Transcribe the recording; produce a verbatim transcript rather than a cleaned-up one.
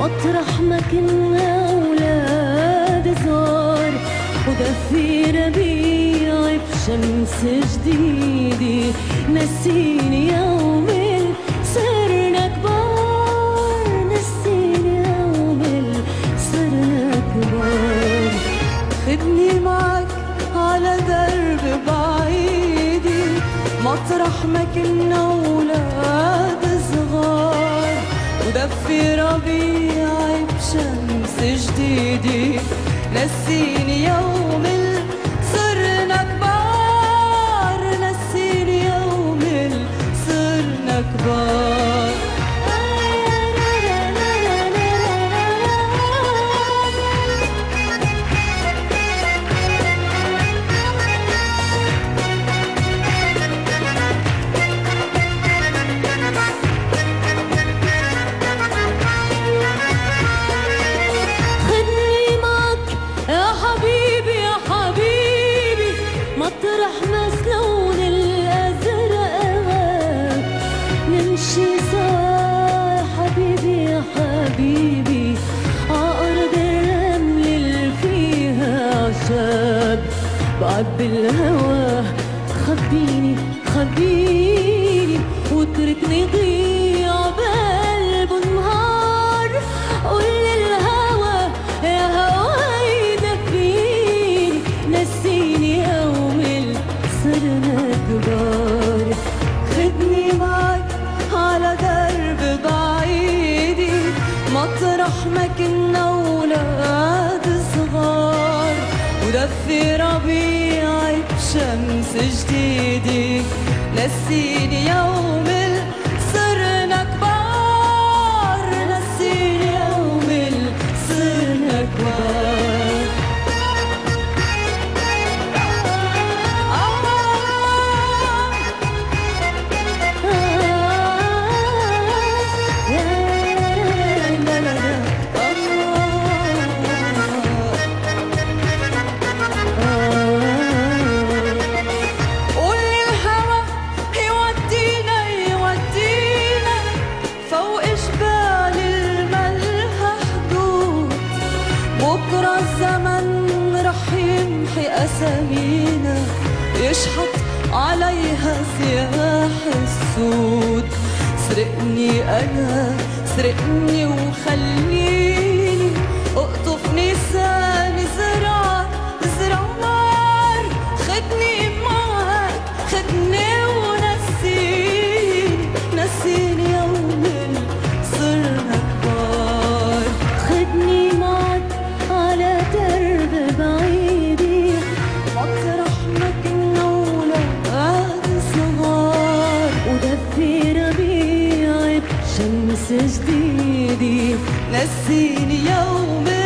مطرح ما كنا اولاد صغار، ودفي ربيعي بشمس جديدة، نسيني يوم صرنا كبار، نسيني يوم صرنا كبار. خدني معك على درب بعيدي، مطرح ما كنا اولاد صغار، ودفي ربيعي بشمس جديدة، نسيني يوم صرنا كبار، نسيني يوم صرنا كبار. مطرح ما اللون الازرق نمشي سوا يا حبيبي، يا حبيبي عالارض الرمل اللي فيها عشاب، بعد الهوى خبيني خبيني واتركني ضيع بقلب النهار، قول للهوى يا هوى يدفيني، نسيني صرنا كبار. خدني معك على درب بعيدي، مطرح ما كنا اولاد صغار، ودفي ربيعي بشمس جديدة، نسيني يوم صرنا كبار، نسيني يوم صرنا كبار. بكرة الزمن رح يمحي أسامينا، يشحط عليها سياح السود، سرقني أنا سرقني وخليني أقطف نساني، زرع زرع نار. خدني معك خدني ونسيني، نسيني يوم صرنا كبار. خدني معك على درب بعيدي، مطرح ما كنا اولاد صغار، ودفي ربيعي بشمس جديدة، نسيني يوم